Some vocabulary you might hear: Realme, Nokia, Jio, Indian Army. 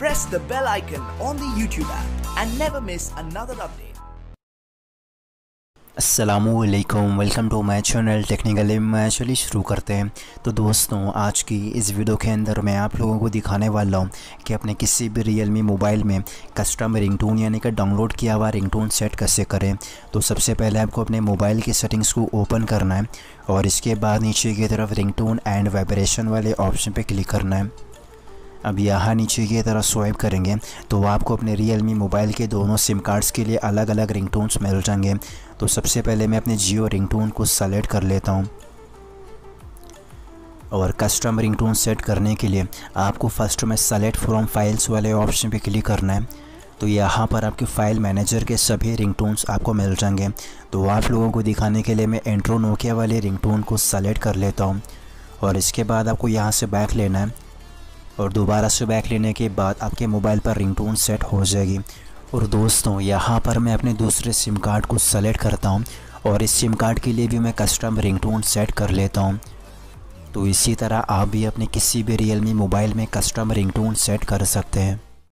press the bell icon on the YouTube app and never miss another update. अस्सलामुअलैकुम, welcome to my channel technical Ilm. चलिए शुरू करते हैं। तो दोस्तों, आज की इस वीडियो के अंदर मैं आप लोगों को दिखाने वाला हूँ कि अपने किसी भी Realme मोबाइल में कस्टम रिंगटोन यानी कि डाउनलोड किया हुआ रिंगटोन सेट कैसे करें। तो सबसे पहले आपको अपने मोबाइल की सेटिंग्स को ओपन करना है और इसके बाद नीचे की तरफ रिंगटोन एंड वाइब्रेशन वाले ऑप्शन पर क्लिक करना है। अब यहाँ नीचे की तरह स्वाइप करेंगे तो आपको अपने Realme मोबाइल के दोनों सिम कार्ड्स के लिए अलग अलग रिंगटोन्स मिल जाएंगे। तो सबसे पहले मैं अपने Jio रिंगटोन को सेलेक्ट कर लेता हूँ और कस्टम रिंगटोन सेट करने के लिए आपको फर्स्ट में सेलेक्ट फ्रॉम फाइल्स वाले ऑप्शन पे क्लिक करना है। तो यहाँ पर आपके फ़ाइल मैनेजर के सभी रिंगटोन्स आपको मिल जाएंगे। तो आप लोगों को दिखाने के लिए मैं एंट्रो नोकिया वाले रिंगटोन को सेलेक्ट कर लेता हूँ और इसके बाद आपको यहाँ से बैक लेना है और दोबारा से बैक लेने के बाद आपके मोबाइल पर रिंगटोन सेट हो जाएगी। और दोस्तों, यहाँ पर मैं अपने दूसरे सिम कार्ड को सेलेक्ट करता हूँ और इस सिम कार्ड के लिए भी मैं कस्टम रिंगटोन सेट कर लेता हूँ। तो इसी तरह आप भी अपने किसी भी Realme मोबाइल में कस्टम रिंगटोन सेट कर सकते हैं।